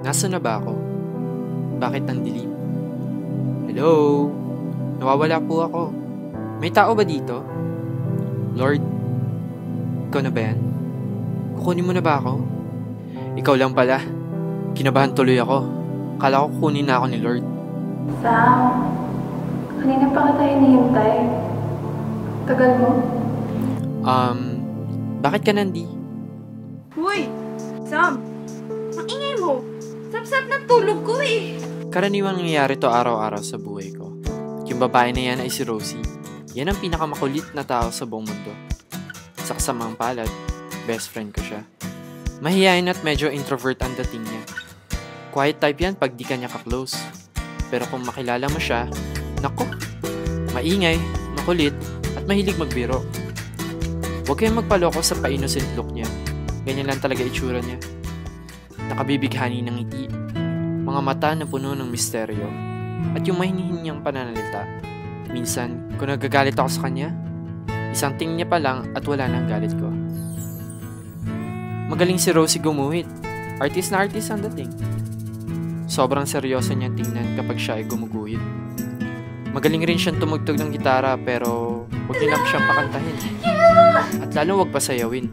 Nasaan na ba ako? Bakit ang dilim? Hello? Nawawala po ako. May tao ba dito? Lord, ikaw na ba yan? Kukunin mo na ba ako? Ikaw lang pala. Kinabahan tuloy ako. Akala ko kukunin na ako ni Lord. Sam, kanina pa ka tayo nihintay. Tagal mo? Bakit ka nandi? Uy! Sam! Maingay mo! Sap-sap ng tulog ko eh! Karaniwang nangyayari to araw-araw sa buhay ko. Yung babae na yan ay si Rosie. Yan ang pinakamakulit na tao sa buong mundo. Saksamang palad, best friend ko siya. Mahihain at medyo introvert ang dating niya. Quiet type yan pag di ka niya ka-close. Pero kung makilala mo siya, naku, maingay, makulit, at mahilig magbiro. Huwag kayong magpaloko sa pa-innocent look niya. Ganyan lang talaga itsura niya. Nakabibighani ng ngiti, mga mata na puno ng misteryo, at yung mahinihin niyang pananalita. Minsan, kung nagagalit ako sa kanya, isang tingin niya pa lang at wala nang galit ko. Magaling si Rosie gumuhit. Artist na artist ang dating. Sobrang seryoso niyang tingnan kapag siya ay gumuguhit. Magaling rin siyang tumugtog ng gitara pero huwag niyo lang siyang pakantahin. At lalo huwag pasayawin.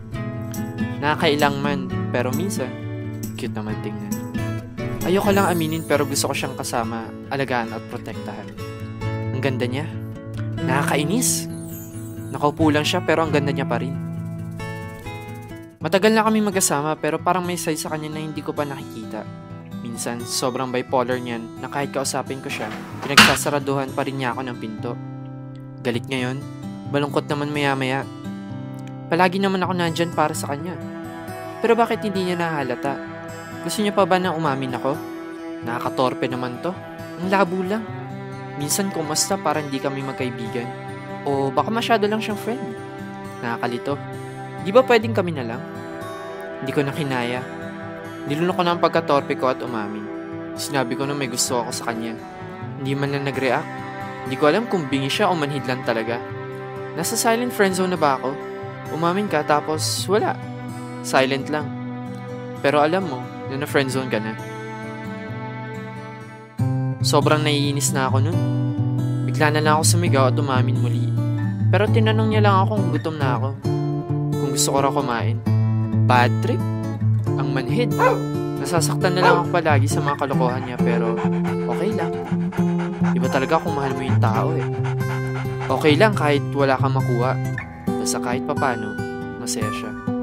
Nakakailang man pero minsan, cute naman tingnan. Ayoko lang aminin pero gusto ko siyang kasama, alagaan at protektahan. Ang ganda niya. Nakakainis. Nakaupo lang siya pero ang ganda niya pa rin. Matagal na kami magkasama pero parang may side sa kanya na hindi ko pa nakikita. Minsan, sobrang bipolar niyan na kahit kausapin ko siya, pinagsasaraduhan pa rin niya ako ng pinto. Galit ngayon, balungkot naman maya-maya. Palagi naman ako nandyan para sa kanya. Pero bakit hindi niya nahalata? Gusto niya pa ba na umamin ako? Nakakatorpe naman to. Ang labo lang. Minsan kumasta para hindi kami magkaibigan. O baka masyado lang siyang friend. Nakakalito. Di ba pwedeng kami na lang? Hindi ko na kinaya. Nilunok ko na ang pagkatorpe ko at umamin. Sinabi ko na may gusto ako sa kanya. Hindi man lang nag-react. Hindi ko alam kung bingi siya o manhid lang talaga. Nasa silent friendzone na ba ako? Umamin ka tapos wala. Silent lang. Pero alam mo, na na-friendzone ka na. Sobrang naiinis na ako nun. Bigla na lang ako sumigaw at umamin muli. Pero tinanong niya lang ako kung gutom na ako. Kung gusto ko raw kumain. Bad trip? Ang manhid. Nasasaktan na lang ako palagi sa mga kalokohan niya pero okay lang. Iba talaga kung mahal mo yung tao eh. Okay lang kahit wala kang makuha. Basta kahit papano, masaya siya.